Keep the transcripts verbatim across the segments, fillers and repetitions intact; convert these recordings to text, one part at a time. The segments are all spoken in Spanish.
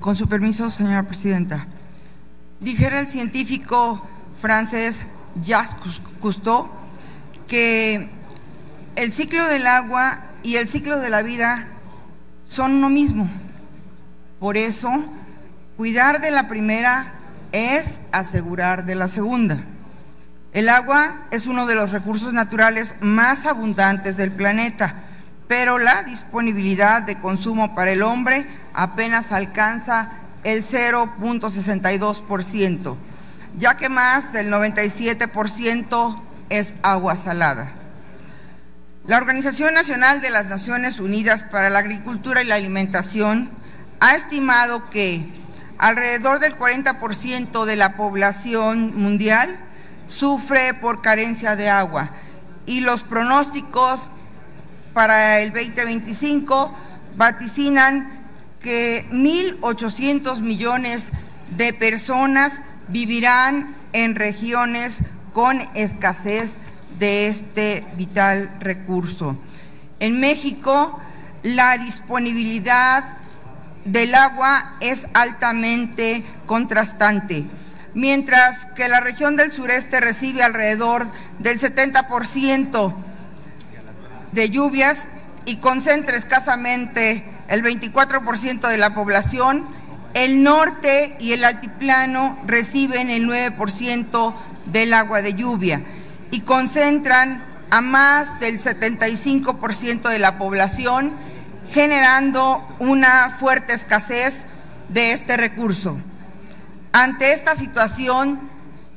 Con su permiso, señora presidenta. Dijera el científico francés Jacques Cousteau que el ciclo del agua y el ciclo de la vida son uno mismo. Por eso, cuidar de la primera es asegurar de la segunda. El agua es uno de los recursos naturales más abundantes del planeta, pero la disponibilidad de consumo para el hombre apenas alcanza el cero punto sesenta y dos por ciento, ya que más del noventa y siete por ciento es agua salada. La Organización Nacional de las Naciones Unidas para la Agricultura y la Alimentación ha estimado que alrededor del cuarenta por ciento de la población mundial sufre por carencia de agua, y los pronósticos para el veinte veinticinco vaticinan que mil ochocientos millones de personas vivirán en regiones con escasez de este vital recurso. En México, la disponibilidad del agua es altamente contrastante. Mientras que la región del sureste recibe alrededor del setenta por ciento de lluvias y concentra escasamente el veinticuatro por ciento de la población, el norte y el altiplano reciben el nueve por ciento del agua de lluvia y concentran a más del setenta y cinco por ciento de la población, generando una fuerte escasez de este recurso. Ante esta situación,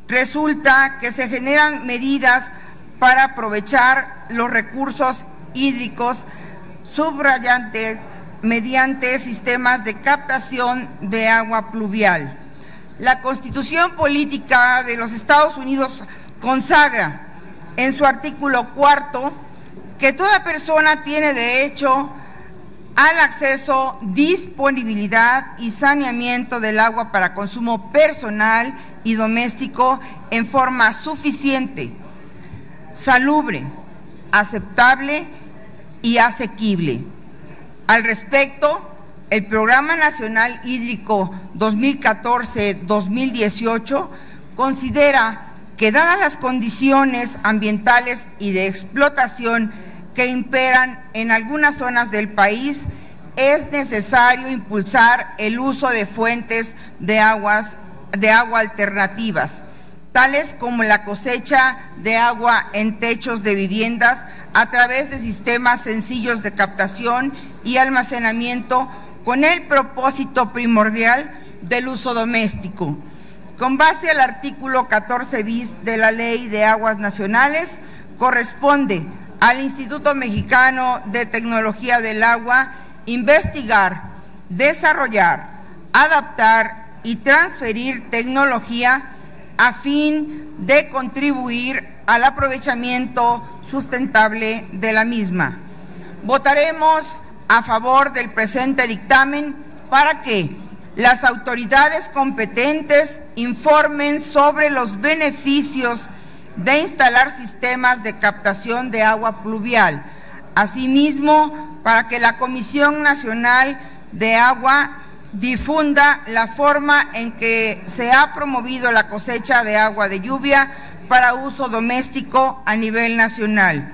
resulta que se generan medidas para aprovechar los recursos hídricos, subrayante mediante sistemas de captación de agua pluvial. La Constitución Política de los Estados Unidos consagra en su artículo cuarto que toda persona tiene derecho al acceso, disponibilidad y saneamiento del agua para consumo personal y doméstico en forma suficiente, salubre, aceptable y asequible. Al respecto, el Programa Nacional Hídrico dos mil catorce dos mil dieciocho considera que dadas las condiciones ambientales y de explotación que imperan en algunas zonas del país, es necesario impulsar el uso de fuentes de, aguas, de agua alternativas, tales como la cosecha de agua en techos de viviendas a través de sistemas sencillos de captación y almacenamiento, con el propósito primordial del uso doméstico. Con base al artículo catorce bis de la Ley de Aguas Nacionales, corresponde al Instituto Mexicano de Tecnología del Agua investigar, desarrollar, adaptar y transferir tecnología a fin de contribuir al aprovechamiento sustentable de la misma. Votaremos a favor del presente dictamen para que las autoridades competentes informen sobre los beneficios de instalar sistemas de captación de agua pluvial. Asimismo, para que la Comisión Nacional de Agua difunda la forma en que se ha promovido la cosecha de agua de lluvia para uso doméstico a nivel nacional.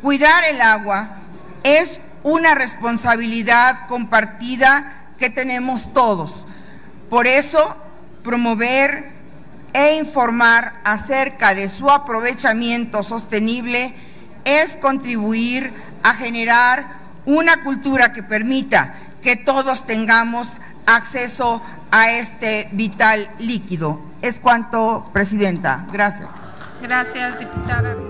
Cuidar el agua es una responsabilidad compartida que tenemos todos. Por eso, promover e informar acerca de su aprovechamiento sostenible es contribuir a generar una cultura que permita que todos tengamos acceso a este vital líquido. Es cuanto, presidenta. Gracias. Gracias, diputada.